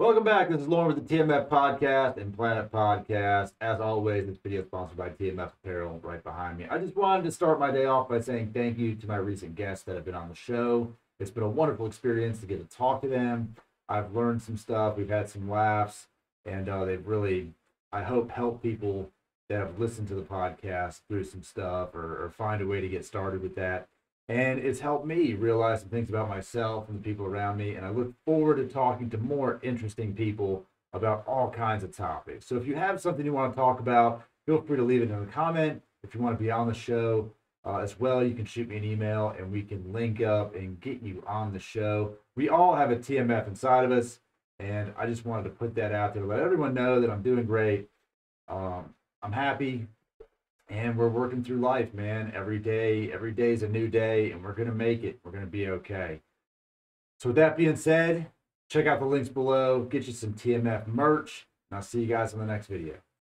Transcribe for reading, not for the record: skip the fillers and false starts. Welcome back. This is Loren with the TMF Podcast and Planet Podcast. As always, this video is sponsored by TMF Apparel right behind me. I just wanted to start my day off by saying thank you to my recent guests that have been on the show. It's been a wonderful experience to get to talk to them. I've learned some stuff. We've had some laughs, and they've really, I hope, helped people that have listened to the podcast through some stuff or find a way to get started with that. And it's helped me realize some things about myself and the people around me. And I look forward to talking to more interesting people about all kinds of topics. So if you have something you want to talk about, feel free to leave it in a comment. If you want to be on the show as well, you can shoot me an email and we can link up and get you on the show. We all have a TMF inside of us. And I just wanted to put that out there, let everyone know that I'm doing great. I'm happy. And we're working through life, man. Every day is a new day, and we're going to make it. We're going to be okay. So with that being said, check out the links below. Get you some TMF merch, and I'll see you guys in the next video.